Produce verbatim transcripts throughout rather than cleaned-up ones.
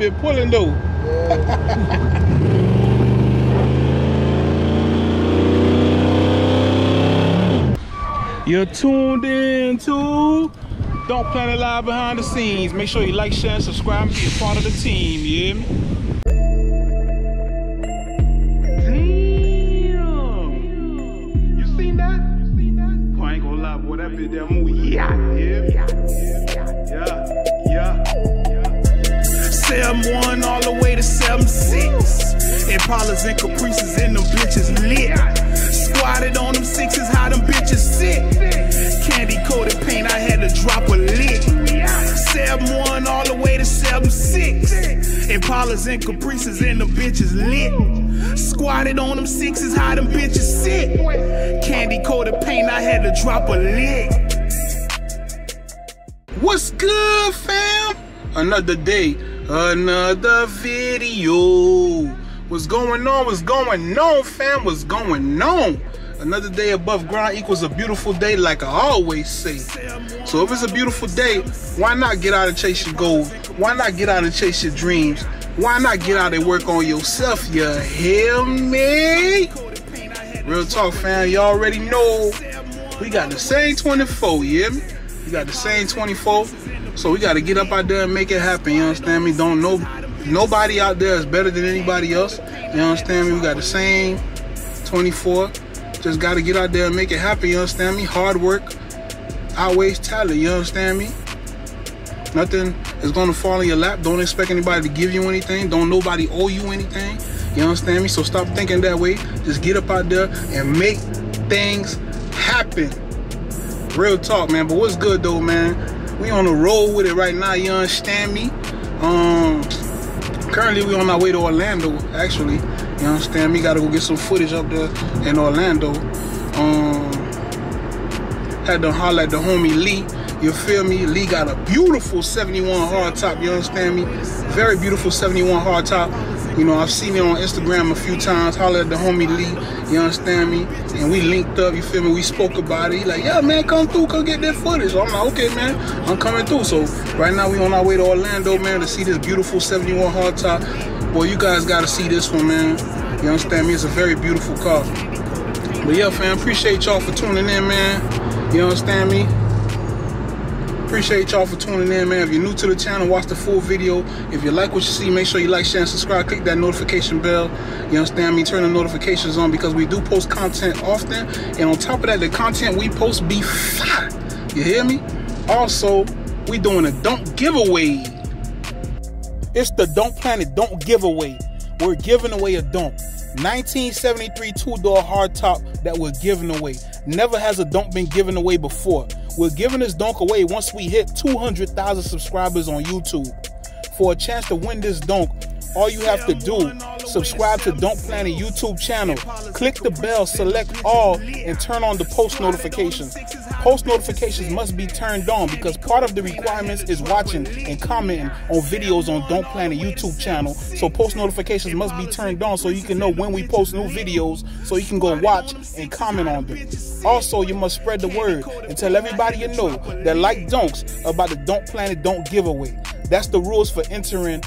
been pulling though. Yeah. You're tuned in to Don't Plan It Live behind the scenes. Make sure you like, share, and subscribe and be a part of the team, you hear me? Damn! You seen that? You seen that? Boy, I ain't gonna lie, boy, that bit that movie, yeah, yeah, yeah, yeah, yeah. seven one all the way to seven six. Impalas and Caprices and them bitches lit. Squatted on them sixes, how them bitches sit. Candy coated paint, I had to drop a lick. seven one all the way to seven six. Impalas and Caprices and them bitches lit. Squatted on them sixes, how them bitches sit. Candy coated paint, I had to drop a lick. What's good, fam? Another day, another video. What's going on? What's going on, fam? What's going on? Another day above ground equals a beautiful day, like I always say. So if it's a beautiful day, why not get out and chase your goals? Why not get out and chase your dreams? Why not get out and work on yourself? You hear me? Real talk, fam. You already know we got the same twenty-four, you hear me? We got the same twenty-four. So we got to get up out there and make it happen, you understand me? Don't know. Nobody out there is better than anybody else. You understand me? We got the same twenty-four. Just got to get out there and make it happen. You understand me? Hard work outweighs talent. You understand me? Nothing is going to fall in your lap. Don't expect anybody to give you anything. Don't nobody owe you anything. You understand me? So stop thinking that way. Just get up out there and make things happen. Real talk, man. But what's good, though, man? We on the road with it right now. You understand me? Um... Currently, we're on our way to Orlando, actually. You understand me? Got to go get some footage up there in Orlando. Um, had to holler at the homie Lee. You feel me? Lee got a beautiful seventy-one hardtop. You understand me? Very beautiful seventy-one hardtop. You know, I've seen it on Instagram a few times. Holler at the homie Lee. You understand me? And we linked up. You feel me? We spoke about it. He like, yeah, man, come through. Come get that footage. So I'm like, okay, man. I'm coming through. So right now, we on our way to Orlando, man, to see this beautiful seventy-one hardtop. Boy, you guys got to see this one, man. You understand me? It's a very beautiful car. But yeah, fam, appreciate y'all for tuning in, man. You understand me? Appreciate y'all for tuning in, man. If you're new to the channel, watch the full video. If you like what you see, make sure you like, share, and subscribe. Click that notification bell. You understand me? Turn the notifications on because we do post content often. And on top of that, the content we post be fly. You hear me? Also, we doing a Don't giveaway. It's the Don't Planet Don't giveaway. We're giving away a Donk. nineteen seventy-three two-door hardtop that we're giving away. Never has a Donk been given away before. We're giving this Donk away once we hit two hundred thousand subscribers on YouTube. For a chance to win this Donk, all you have to do, subscribe to Don't Plan It YouTube channel, click the bell, select all, and turn on the post notifications. Post notifications must be turned on because part of the requirements is watching and commenting on videos on Don't Plan It YouTube channel. So post notifications must be turned on so you can know when we post new videos so you can go watch and comment on them. Also, you must spread the word and tell everybody you know that like Donks about the Don't Plan It Don't giveaway. That's the rules for entering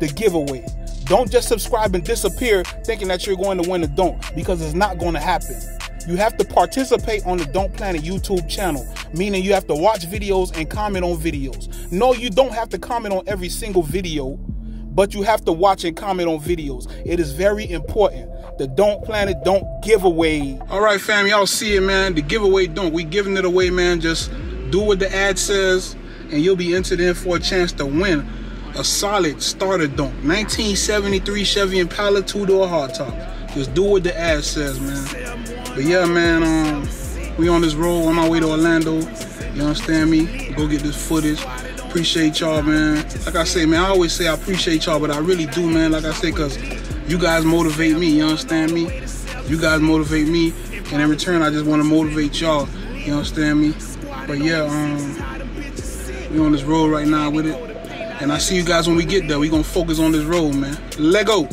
the giveaway. Don't just subscribe and disappear thinking that you're going to win a Donk, because it's not going to happen. You have to participate on the Don't Planet YouTube channel, meaning you have to watch videos and comment on videos. No, you don't have to comment on every single video, but you have to watch and comment on videos. It is very important. The Don't Planet Don't giveaway. All right, fam, y'all see it, man. The giveaway Donk. We giving it away, man. Just do what the ad says, and you'll be entered in for a chance to win a solid starter Donk, nineteen seventy-three Chevy Impala two-door hardtop. Just do what the ad says, man. But yeah, man, um, we on this road on my way to Orlando. You understand me? Go get this footage. Appreciate y'all, man. Like I say, man, I always say I appreciate y'all, but I really do, man. Like I say, because you guys motivate me. You understand me? You guys motivate me, and in return, I just want to motivate y'all. You understand me? But yeah, um, we on this road right now with it. And I see you guys when we get there. We're going to focus on this road, man. Let go.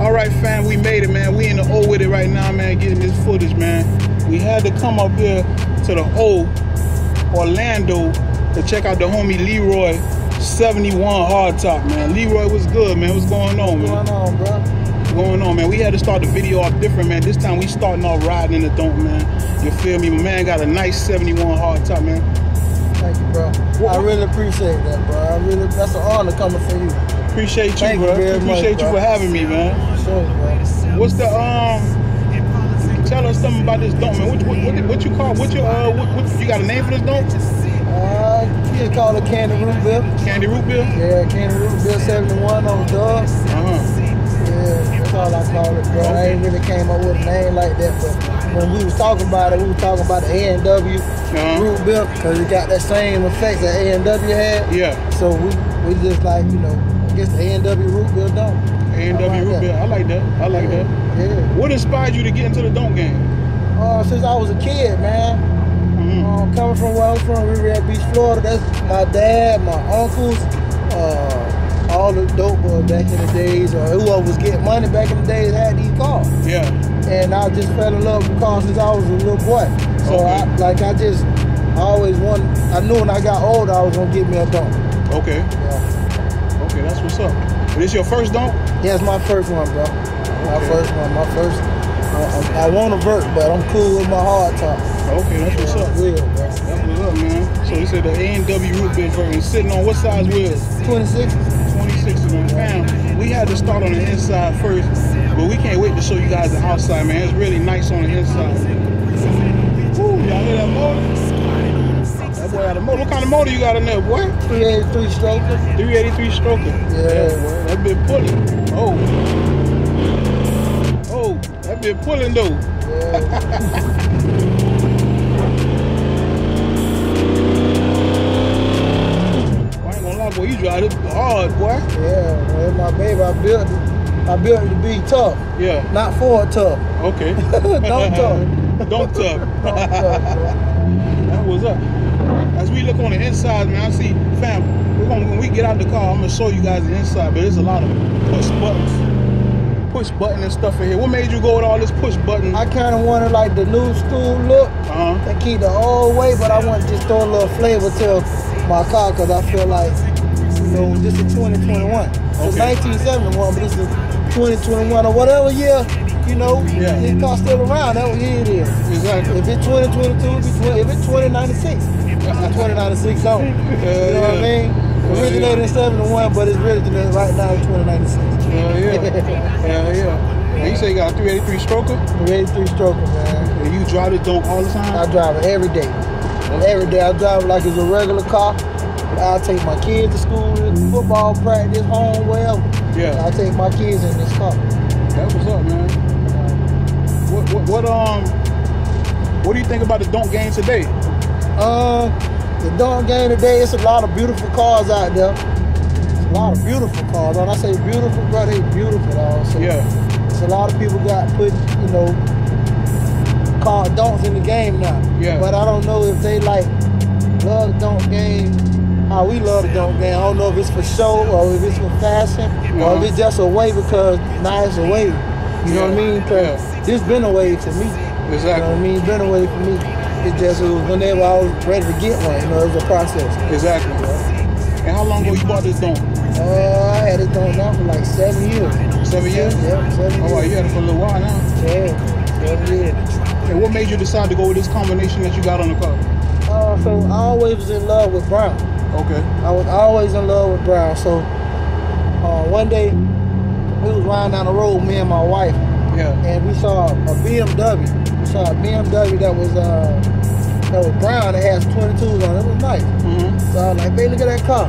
All right, fam. We made it, man. We in the O with it right now, man. Getting this footage, man. We had to come up here to the O, Orlando, to check out the homie Leroy seventy-one Hardtop, man. Leroy, what's good, man? What's going on, man? What's going on, bro? What's going on, man? We had to start the video off different, man. This time we starting off riding in the Donk, man. You feel me? My man got a nice seventy-one Hardtop, man. Thank you, bro. What? I really appreciate that, bro. I really, that's an honor coming from you. Appreciate you, Thank bro. You appreciate much, you bro. for having me, man. Sure, bro. What's the um? Tell us something about this Donk, man. What, what, what, what you call? What your uh? What, what you got a name for this Donk? Uh, you can call it Candy Root Bill. Candy Root Bill? Yeah, Candy Root Bill seventy-one on the dog. Uh huh. Yeah, that's all I call it, bro. Okay. I ain't really came up with a name like that, but when we was talking about it, we were talking about the A and W uh-huh. Root Bill because it got that same effects that A and W had. Yeah. So we we just like you know, I guess the A and W Root Bill Donk. A and W Root Bill. I like that. I like yeah. that. Yeah. What inspired you to get into the Donk game? Uh, since I was a kid, man. Mm-hmm. um, coming from where I was from, Riviera Beach, Florida. That's my dad, my uncles, uh, all the dope boys back in the days, or whoever was getting money back in the days had these cars. Yeah. And I just fell in love with cars since I was a little boy. So okay. I, like I just I always wanted. I knew when I got older I was gonna get me a Donk. Okay. Yeah. Okay, that's what's up. But this your first Donk? Yeah, it's my first one, bro. My okay. first one, my first. Uh, I, I want a vert, but I'm cool with my hard top. Okay, that's what's yeah, up. Real, bro. That's what's up, man. So you said the A and W Root Bill vert is sitting on what size wheels? twenty-six. twenty-six, man. Fam, we had to start on the inside first, but we can't wait to show you guys the outside, man. It's really nice on the inside. Woo, y'all hear that motor? That boy had a motor. What kind of motor you got in there, boy? three eighty-three stroker. three eighty-three stroker. Yeah, yeah, boy. That been pulling. Oh. Oh, that been pulling though. Yeah. I ain't gonna lie, boy, you drive it hard, boy. Yeah, man, my baby, I built it. I built it to be tough. Yeah. Not Ford tough. Okay. Don't tough. Don't tough. Don't tough, bro. That was up. As we look on the inside, man, I see family. We're gonna, when we get out the car, I'm gonna show you guys the inside, but there's a lot of push buttons, push button and stuff in here. What made you go with all this push button? I kind of wanted like the new school look uh-huh. and keep the old way, but I want to just throw a little flavor to my car because I feel like, you know, this is twenty twenty-one. It's okay. nineteen seventy-one, but this is twenty twenty-one or whatever year, you know, yeah. this car's still around. That's what year it is. Exactly. If it's twenty twenty-two, if it's twenty ninety-six, it's twenty ninety-six on. You know what I mean? Originated in seventy-one, but it's originated right now in twenty ninety-six. Hell yeah. Hell yeah. And you say you got a three eighty-three stroker? three eighty-three stroker, man. And you drive this Donk all the time? I drive it every day. Every day I drive it like it's a regular car. I take my kids to school, football practice, home, wherever. Yeah. I take my kids in this car. That's what's up, man. What, what, what, um, what do you think about the Donk game today? Uh... The Donk game today, it's a lot of beautiful cars out there. A lot of beautiful cars. When I say beautiful, bro, they beautiful, dog. So yeah. It's a lot of people got put, you know, car Donks in the game now. Yeah. But I don't know if they, like, love the Donk game, how we love the Donk game. I don't know if it's for show or if it's for fashion uh-huh. or if it's just a wave because now it's a wave. You know yeah. what I mean? Because yeah. it's been a wave to me. Exactly. You know what I mean? It's been a wave for me. It just it was whenever I was ready to get one, you know, it was a process. Exactly. Yeah. And how long ago you bought this Donk? Uh, I had this Donk now for like seven years. Seven years? Yeah, seven years. Oh, you had it for a little while now. Yeah, seven years. And what made you decide to go with this combination that you got on the car? Uh, so I always was in love with brown. Okay. I was always in love with brown. So uh, one day we was riding down the road, me and my wife. Yeah. And we saw a B M W. So a B M W that was uh, that was brown, it has twenty-twos on it, it was nice. Mm-hmm. So I was like, babe, look at that car.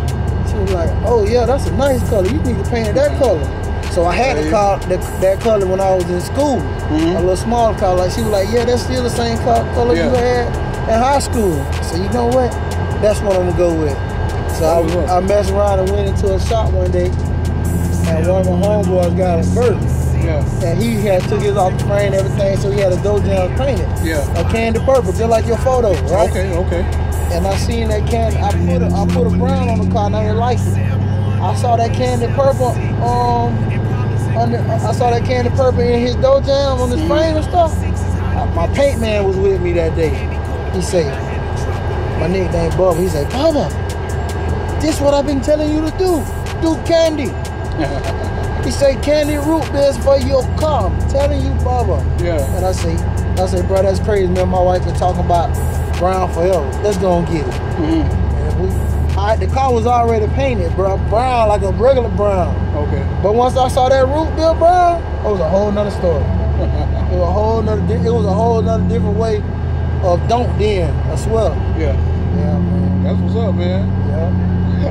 She was like, oh yeah, that's a nice color, you need to paint it that color. So I had yeah, the car, the, that color when I was in school, mm-hmm. a little small color. Like, she was like, yeah, that's still the same color, color yeah. you had in high school. So you know what, that's what I'm gonna go with. So I, was, I messed around and went into a shop one day, and one of my homeboys got a bird. Yeah. And he had took his off the frame and everything, so he had a dope down painted. Yeah. A candy purple, just like your photo, right? Okay, okay. And I seen that candy, I put a, I put a brown on the car and I didn't like it. I saw that candy purple, um, under, I saw that candy purple in his dope jam on his frame and stuff. I, my paint man was with me that day. He say, my nickname Bob, he say, Papa, this what I've been telling you to do. Do candy. He say, candy root beers for your car. I'm telling you, Baba. Yeah. And I say, I say, bro, that's crazy. Me and my wife been talking about brown forever. Let's go and get it. Mm-hmm. And we, I, the car was already painted, bro. Brown, like a regular brown. Okay. But once I saw that root beer brown, it was a whole nother story. It was a whole nother, it was a whole nother different way of don't then, I swear. Yeah. Yeah, man. That's what's up, man. Yeah.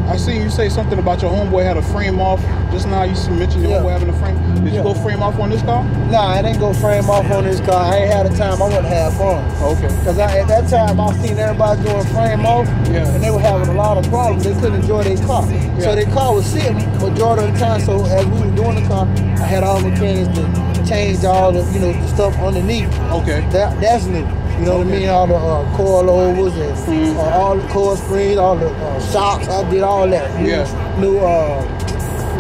I seen you say something about your homeboy had a frame off. Just now you mentioned your yeah. homeboy having a frame. Did yeah. you go frame off on this car? Nah, I didn't go frame off on this car. I ain't had a time I wouldn't have fun. Okay. Because at that time, I seen everybody doing frame off, yeah. and they were having a lot of problems. They couldn't enjoy their car. Yeah. So their car was sitting majority of the time. So as we were doing the car, I had all the things to change all the, you know, the stuff underneath. Okay. That, that's new. You know okay. what I mean? All the uh, coil overs and mm-hmm. uh, all the coil springs, all the uh, shocks. I did all that. New, yeah. New, uh,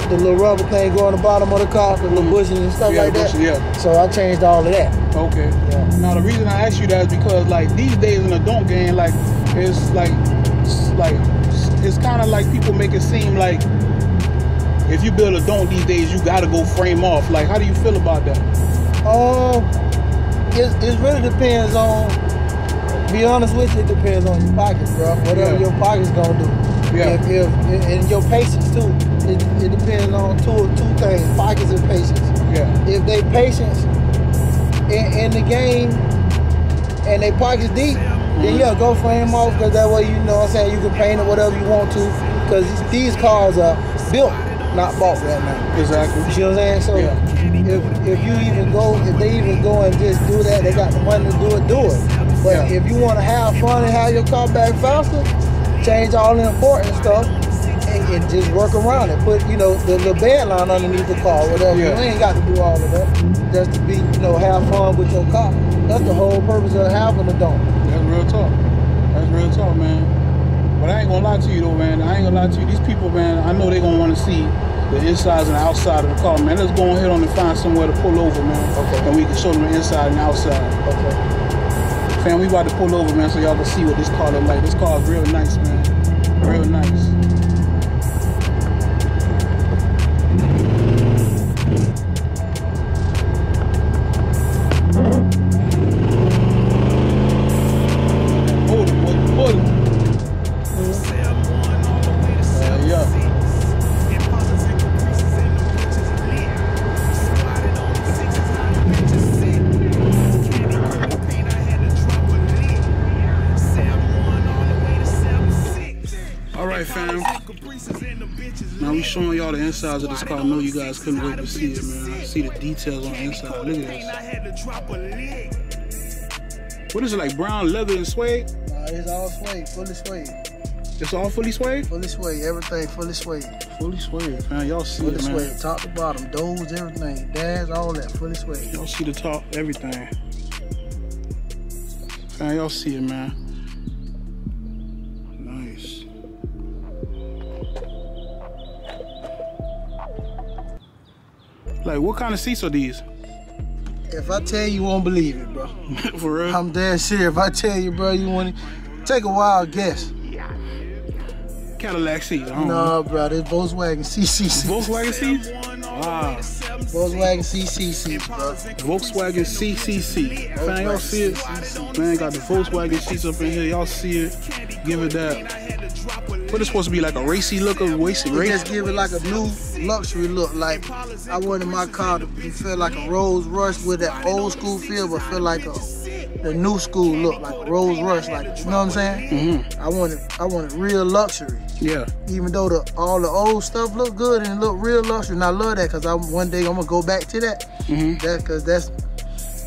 the little rubber thing going on the bottom of the car, the little bushes and stuff yeah, like that. Bush, yeah. So I changed all of that. Okay. Yeah. Now the reason I asked you that is because like these days in the Donk game, like it's like, it's like it's kind of like people make it seem like if you build a Donk these days, you gotta go frame off. Like, how do you feel about that? Oh. Uh, It, it really depends on, be honest with you, it depends on your pockets, bro. Whatever yeah. your pockets gonna do. Yeah. If, if, and your patience, too. It, it depends on two two things, pockets and patience. Yeah. If they patience in, in the game and they pockets deep, mm-hmm. then yeah, go frame off, because that way, you know what I'm saying, you can paint it whatever you want to, because these cars are built, not bought right now. Exactly. You know what I'm saying? So, yeah. If, if you even go, if they even go and just do that, they got the money to do it, do it. But yeah. if you want to have fun and have your car back faster, change all the important stuff and, and just work around it. Put, you know, the, the bed line underneath the car, whatever. Yeah. You ain't got to do all of that. Just to be, you know, have fun with your car. That's the whole purpose of having a Donk. That's real talk. That's real talk, man. But I ain't going to lie to you, though, man. I ain't going to lie to you. These people, man, I know they going to want to see the insides and the outside of the car, man. Let's go ahead on and find somewhere to pull over, man. Okay. And we can show them the inside and the outside. Okay. Fam, we about to pull over, man, so y'all can see what this car look like. This car is real nice, man. Real nice. Showing y'all the insides of this car. I know you guys couldn't wait to see it, man. See the details on the inside. Look at this. What is it, like brown leather and suede? Nah, it's all suede, fully suede. It's all fully suede? Fully suede, everything fully suede. Fully suede, man. Y'all see it, man. Fully suede, top to bottom, doors, everything, dash, all that, fully suede. Y'all see the top, everything. Man, y'all see it, man. Like, what kind of seats are these? If I tell you, you won't believe it, bro. For real? I'm dead serious. If I tell you, bro, you want to take a wild guess. Cadillac seats. No, nah, bro, this Volkswagen C C C. Volkswagen seats? Wow. Volkswagen C C C, bro. Volkswagen C C C. Volkswagen. Man, y'all see it? C C C. Man, got the Volkswagen seats up in here. Y'all see it? Give it that. But it's supposed to be like a racy look of racy race. Just give it like a new luxury look. Like, I wanted my car to feel like a Rolls Royce with that old school feel, but feel like a the new school look, like a Rolls Royce. Like, you know what I'm saying? Mm-hmm. I wanted, I wanted real luxury. Yeah. Even though the all the old stuff look good and look real luxury, and I love that, because I one day I'm gonna go back to that. Mm-hmm. That because that's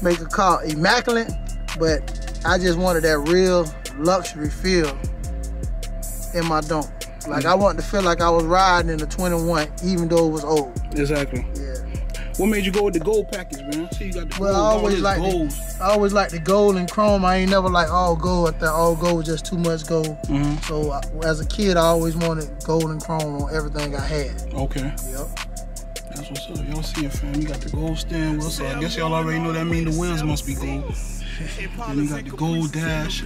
make a car immaculate, but I just wanted that real luxury feel in my Donk. Like, I wanted to feel like I was riding in a twenty-one, even though it was old. Exactly. Yeah. What made you go with the gold package, man? See, you got the well, gold, I always like the, I always like the gold and chrome. I ain't never like all gold. I thought all gold was just too much gold. Mm-hmm. So I, as a kid, I always wanted gold and chrome on everything I had. Okay. Yep. That's what's up. Y'all see it, fam. You got the gold stand wheel. So I guess y'all already know that mean the wheels must be gold. Then you got the gold dash.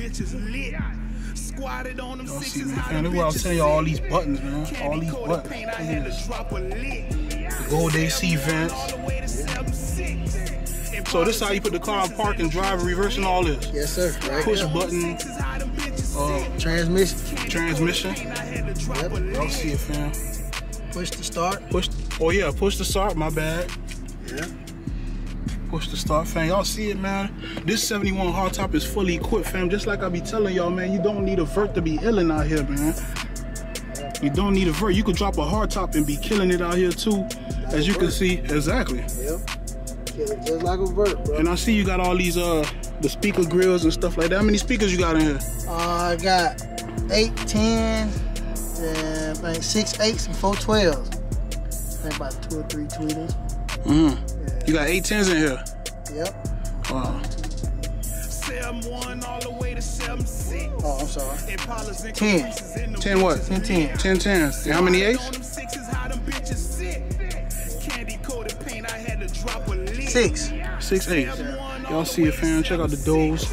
Squatted on them sixes, how the bitches see. All these buttons, man. All these buttons. The gold A C vents. So this is how you put the car in park and drive, reversing all this. Yes, sir. Right. Push button. Uh, transmission. Transmission. Yep. Y'all see it, fam. Push to start. Push. Oh yeah, push to start. My bad. Yeah. Push the start, fam. Y'all see it, man. This seventy-one hardtop is fully equipped, fam. Just like I be telling y'all, man, you don't need a vert to be illin' out here, man. You don't need a vert. You could drop a hardtop and be killing it out here too, as you can see. Exactly. Yep. Kill it just like a vert, bro. And I see you got all these uh the speaker grills and stuff like that. How many speakers you got in here? Uh, I got eight, ten, and like six eights and four twelves. I think about two or three tweeters. Mm. You got eight tens in here. Yep. Wow. Oh, I'm sorry. Ten. Ten what? Ten ten. Ten tens. How many eights? Six. Six eights. Y'all see it, fam. Check out the doors.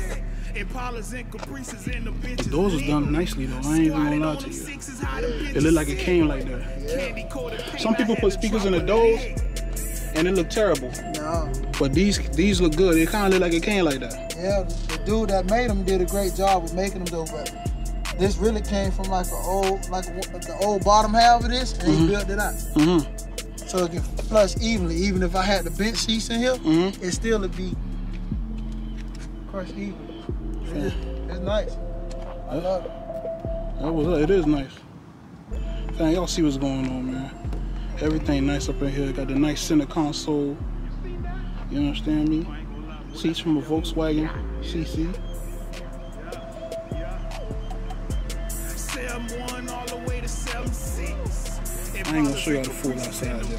The doors was done nicely though. I ain't gonna lie to you. It looked like it came like that. Some people put speakers in the doors and it looked terrible. No. But these these look good. It kind of look like it came like that. Yeah, the dude that made them did a great job with making them though, but this really came from like an old, like the old bottom half of this, and mm-hmm. they built it out. Mm-hmm. So it can flush evenly. Even if I had the bench seats in here, mm-hmm. it still would be crushed evenly. It's, it's nice. I love it. That was it. It is nice. Dang, y'all see what's going on, man. Everything nice up in here. Got the nice center console. You understand me? Seats from a Volkswagen C C. I ain't gonna show y'all the food outside yet,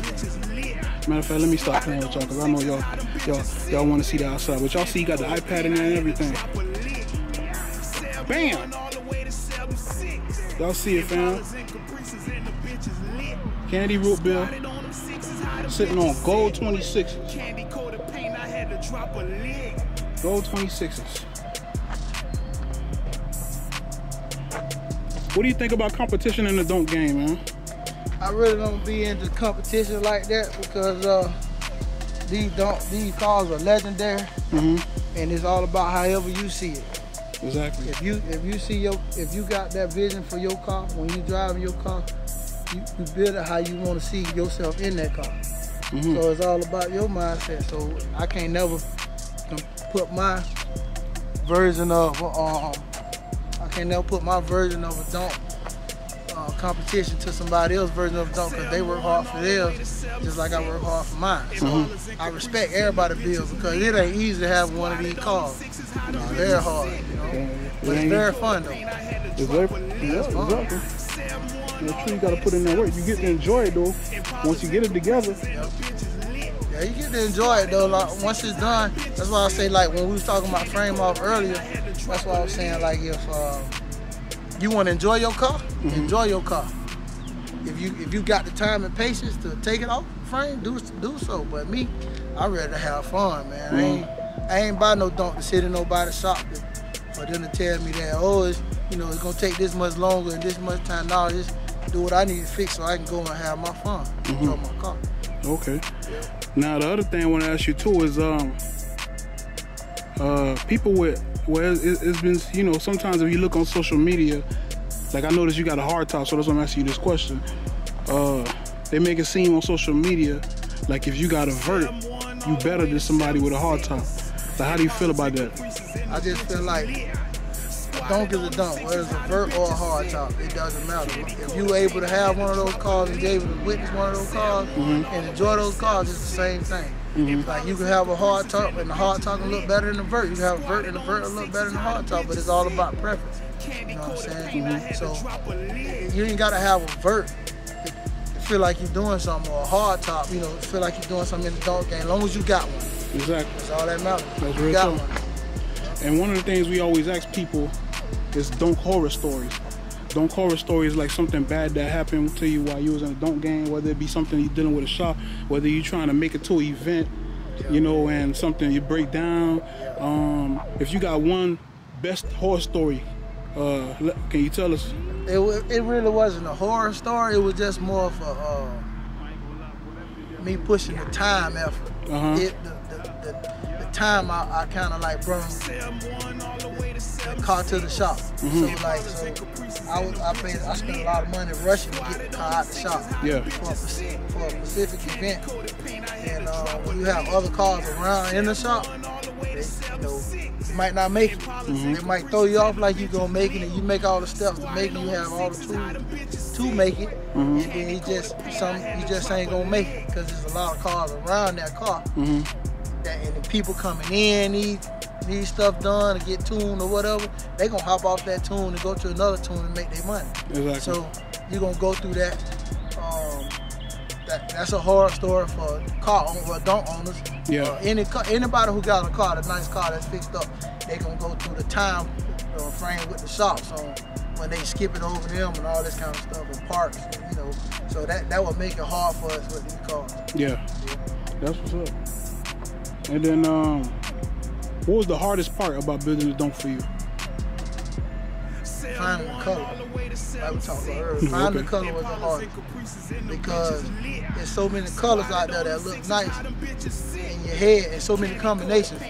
right? Matter of fact, let me stop playing with y'all because I know y'all y'all y'all want to see the outside. But y'all see, you got the iPad in there and everything. Bam! Y'all see it, fam. Candy root beer, sitting on gold twenty-sixes. Candy coated paint, I had to drop a lid. Gold twenty-sixes. What do you think about competition in the Donk game, man? I really don't be into competition like that because uh, these Donk, these cars are legendary, mm-hmm. and it's all about however you see it. Exactly. If you if you see your if you got that vision for your car when you driving your car. You, you build it how you want to see yourself in that car. Mm-hmm. So it's all about your mindset. So I can't never put my version of um, I can't never put my version of a Donk uh, competition to somebody else's version of a Donk because they work hard for theirs just like I work hard for mine. Mm-hmm. So I respect everybody's bills because it ain't easy to have one of these cars. No, it's very hard, you know? Yeah. But it's very fun though. It's very yeah, fun. Exactly. Sure, you gotta put in that work. You get to enjoy it though. Once you get it together. Yep. Yeah, you get to enjoy it though. Like once it's done, that's why I say like when we was talking about frame off earlier, that's why I was saying like if uh, you want to enjoy your car, mm-hmm. enjoy your car. If you if you got the time and patience to take it off frame, do do so. But me, I rather have fun, man. Mm-hmm. I ain't I ain't buy no Donk to sit in nobody's shop for them to tell me that oh it's you know it's gonna take this much longer and this much time. No, it's do what I need to fix so I can go and have my fun. Mm-hmm. Enjoy my car. Okay. Yeah. Now the other thing I want to ask you too is um uh people with well it, it's been you know sometimes if you look on social media like I noticed you got a hard top so that's why I'm asking you this question. Uh, they make it seem on social media like if you got a vert you better than somebody with a hard top. So how do you feel about that? I just feel like Donk is a Donk, whether it's a vert or a hard top, it doesn't matter. If you were able to have one of those cars and you able to witness one of those cars mm-hmm. and enjoy those cars, it's the same thing. Mm-hmm. Like you can have a hard top and the hard top will look better than the vert. You can have a vert and the vert will look better than the hard top, but it's all about preference. You know what I'm saying? Mm-hmm. So you ain't gotta have a vert to feel like you're doing something or a hard top, you know, feel like you're doing something in the Donk game, as long as you got one. Exactly. That's all that matters. That's you got one. And one of the things we always ask people is Donk horror stories. Donk horror stories like something bad that happened to you while you was in a Donk game, whether it be something you're dealing with a shop, whether you're trying to make it to an event, yeah. you know, and something you break down. Yeah. Um, if you got one best horror story, uh, can you tell us? It, it really wasn't a horror story. It was just more for uh, me pushing the time effort. Uh-huh. It, the, the, the, the time I, I kind of like brought the car to the shop. Mm-hmm. So like, so I, was, I, paid, I spent a lot of money rushing to get the car out the shop yeah. for, a, for a specific event. And uh, when you have other cars around in the shop, they, you know, might not make it. Mm-hmm. They might throw you off like you gonna make it, and you make all the steps to make it. You have all the tools to make it, mm-hmm. and then you just some you just ain't gonna make it because there's a lot of cars around that car. Mm-hmm. That, and the people coming in need need stuff done to get tuned or whatever. They gonna hop off that tune and go to another tune and make their money. Exactly. So you gonna go through that. Um, That, that's a horror story for car owners, or don't owners. Yeah. Uh, any car, anybody who got a car, a nice car that's fixed up, they gonna go through the time you know, frame with the shop. So when they skip it over them and all this kind of stuff and parks, you know, so that that would make it hard for us with these cars. Yeah. yeah. That's what's up. And then, um, what was the hardest part about building the Donk for you? Finding the color, like we talked about earlier. Finding okay. the color was the hardest because there's so many colors out there that look nice in your head, and so many combinations.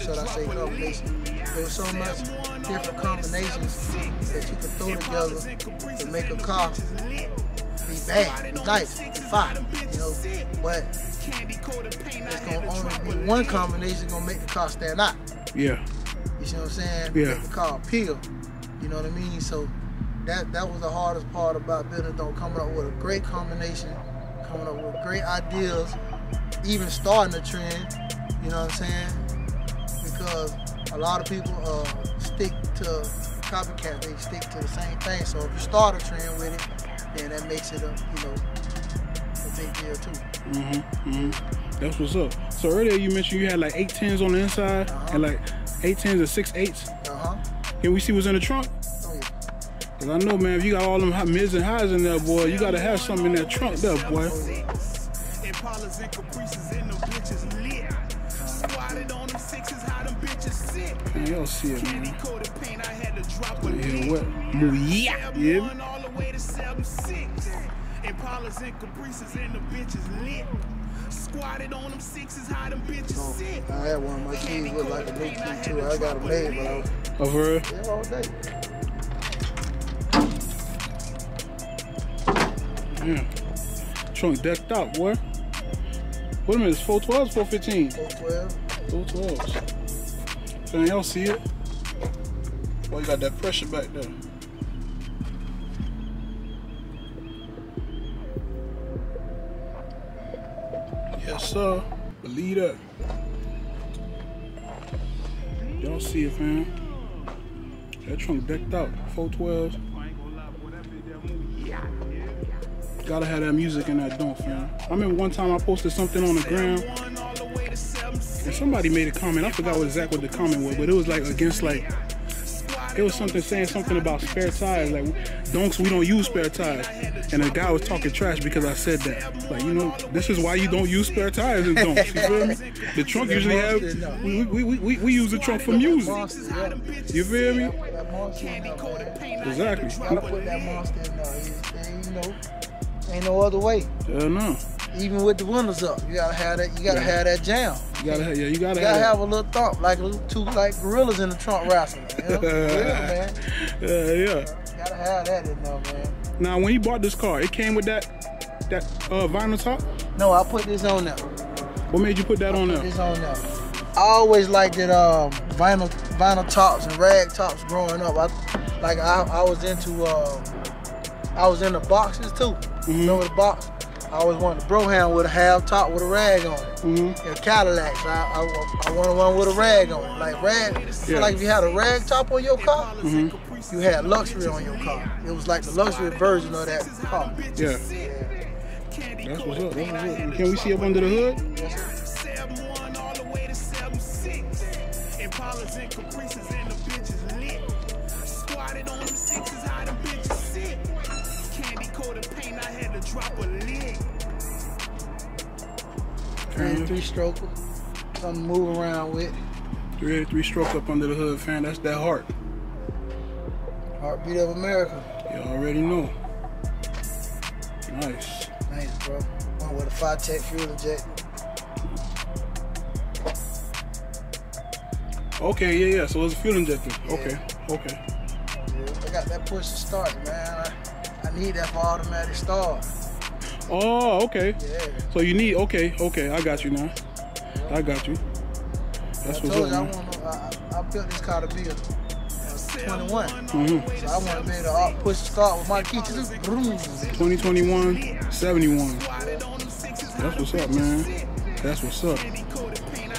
Should I say combination? There's so much different combinations that you can throw together to make a car be bad, nice, and fine. You know, but it's gonna only be one combination gonna make the car stand out. Yeah. You see what I'm saying? Yeah. Make the car appeal. You know what I mean? So that that was the hardest part about building Donk, coming up with a great combination, coming up with great ideas, even starting a trend, you know what I'm saying? Because a lot of people uh, stick to copycat, they stick to the same thing. So if you start a trend with it, then that makes it a, you know, a big deal too. Mm-hmm, mm-hmm. That's what's up. So earlier you mentioned you had like eight tens on the inside, uh-huh. and like eight tens or six eights. Uh-huh. Can we see what's in the trunk? Oh, yeah. Cause I know, man, if you got all them high, mids and highs in there, boy, you gotta have something in that trunk there, boy. Oh, yeah. Man, y'all see it, man. Yeah, what? Yeah. Yeah. Squatted on them sixes, high them bitches oh, sick. I had one of my keys look like a new key too. I got a made, but I was over here yeah, all day. Yeah. Trunk decked out, boy. Wait a minute, it's four twelves, four fifteens? four twelve. four twelves. Can y'all see it? Boy, you got that pressure back there. Yes, sir. Believe that. Y'all see it, man. That trunk decked out. four twelves. Gotta have that music in that Donk, man. I remember one time I posted something on the ground, and somebody made a comment. I forgot what exactly what the comment was, but it was like against like... It was something saying something about spare tires, like Donks, we don't use spare tires. And a guy was talking trash because I said that. Like, you know, this is why you don't use spare tires in Donks. You feel me? The trunk usually have we we, we we we use the trunk for music. You feel me? Exactly. You know, ain't no other way. Yeah, no. Even with the windows up, you gotta have that. You gotta yeah. have that jam. You gotta, have, yeah, you gotta, you gotta have, have a little thump, like a little two, like gorillas in the trunk wrestling. You know? Yeah, man. Yeah, yeah. You gotta have that in there, man. Now, when you bought this car, it came with that, that uh, vinyl top. No, I put this on there. What made you put that I on put there? This on there. I always liked that um, vinyl, vinyl tops and rag tops growing up. I, like I, I was into, uh, I was into boxes too. Mm-hmm. Remember the box? I always wanted a Brohan with a half top with a rag on it. Mm-hmm. And Cadillac, so I, I, I wanted one with a rag on it. Like rag, yeah. so like if you had a rag top on your car, mm-hmm. you had luxury on your car. It was like the luxury version of that car. Yeah. yeah. That's what's up, that's what's up. Can we see up under the hood? Yes, sir. Three stroker. something to move around with. Three, three strokes up under the hood, fam. That's that heart. Heartbeat of America. You already know. Nice. Nice, bro. One with a five tech fuel injector. Okay, yeah, yeah. So it's a fuel injector. Yeah. Okay, okay. Yeah, I got that push to start, man. I, I need that for automatic start. Oh, okay. Yeah. So you need, okay, okay. I got you now. Yeah. I got you. That's I what's told up, you, I, want to, I, I built this car to be a twenty-one. Mm-hmm. So I want to be able to push to start with my key to do. twenty twenty-one seventy-one. That's what's up, man. That's what's up.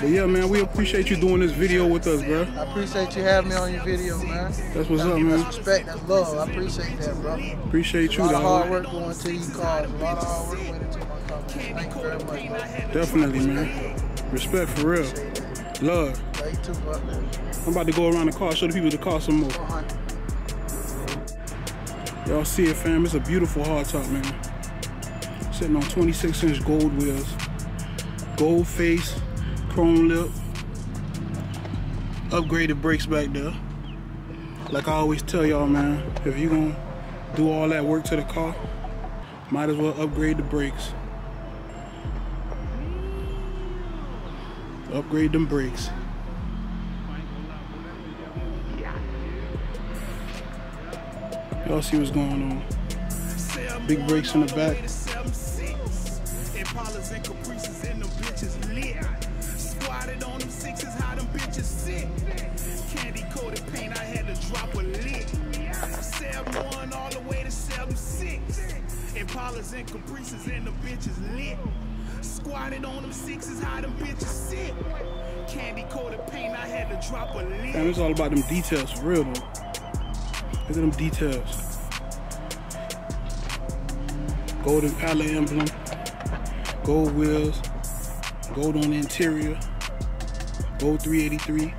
But yeah, man, we appreciate you doing this video with us, bro. I appreciate you having me on your video, man. That's what's up, man. That's respect, that's love. I appreciate that, bro. Appreciate you, dog. A lot of hard work going to these cars. A lot of hard work going into my car. Thank you very much, bro. Definitely, man. Respect for real. Love. Thank you, bro. I'm about to go around the car, show the people the car some more. Y'all see it, fam. It's a beautiful hardtop, man. Sitting on twenty-six inch gold wheels, gold face, chrome lip, upgraded brakes back there. Like I always tell y'all, man, if you gonna do all that work to the car, might as well upgrade the brakes. Upgrade them brakes. Y'all see what's going on. Big brakes in the back. On them sixes, how them bitches sit. Candy coated paint, I had to drop a lick. Sell one all the way to sell them six. Impalas and Caprices and the bitches lit. Squatted on them sixes, how them bitches sit. Candy coated paint, I had to drop a lick. Man, it's all about them details for real though. Look at them details. Golden palette emblem, gold wheels, gold on the interior. Go three eighty-three.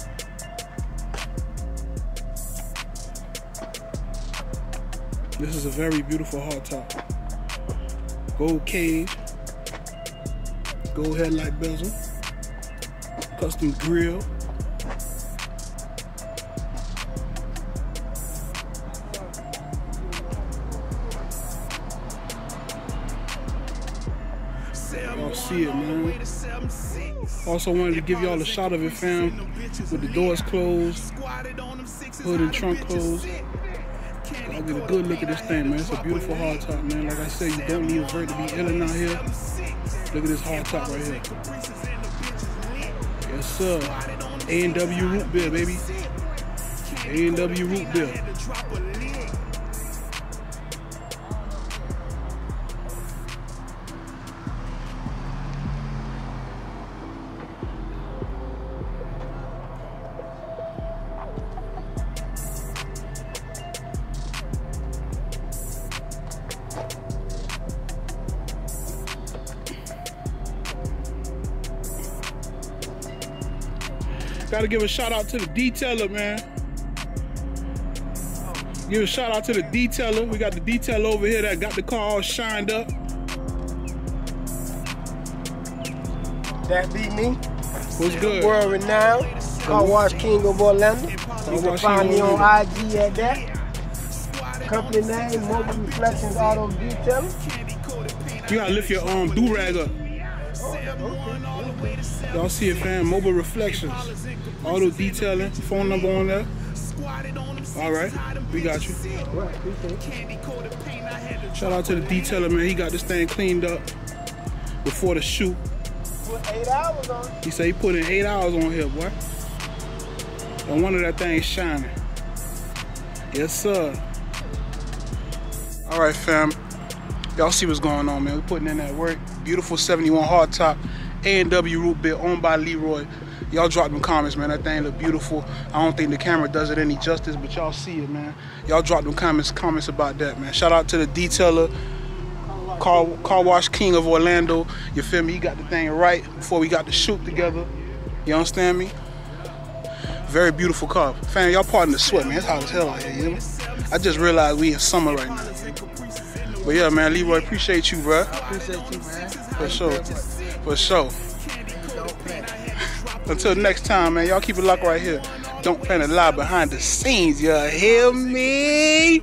This is a very beautiful hardtop. Gold cage. Gold headlight bezel. Custom grill. Y'all see it, man. Also wanted to give y'all a shot of it, fam, with the doors closed, hood and trunk closed. Y'all get a good look at this thing, man. It's a beautiful hardtop, man. Like I said, you don't need a vert to be illin' out here. Look at this hardtop right here. Yes, sir. A and W root beer, baby. A and W root beer. Gotta give a shout out to the detailer, man. Give a shout out to the detailer. We got the detailer over here that got the car all shined up. That be me. What's good? World renowned. Car wash King of Orlando. You can find me on I G at that. Company name, Mobile Reflections Auto Detailer. You gotta lift your um, do-rag up. Y'all see it, fam. Mobile Reflections. Auto detailing. Phone number on there. Alright, we got you. Shout out to the detailer, man. He got this thing cleaned up before the shoot. He said he put in eight hours on here, boy. No wonder that thing's shining. Yes, sir. Alright, fam. Y'all see what's going on, man. We're putting in that work. Beautiful seventy-one hardtop. A and W root beer owned by Leroy. Y'all drop them comments, man. That thing look beautiful. I don't think the camera does it any justice, but y'all see it, man. Y'all drop them comments, comments about that, man. Shout out to the detailer, car, car wash King of Orlando. You feel me? He got the thing right before we got the shoot together. You understand me? Very beautiful car. Fam, y'all pardon the sweat, man. It's hot as hell out here, you know? I just realized we in summer right now. But yeah, man, Leroy, appreciate you, bro. Appreciate you, man. For sure. For sure. Until next time, man, y'all keep it locked right here. Don't Plan It Live behind the scenes, you hear me?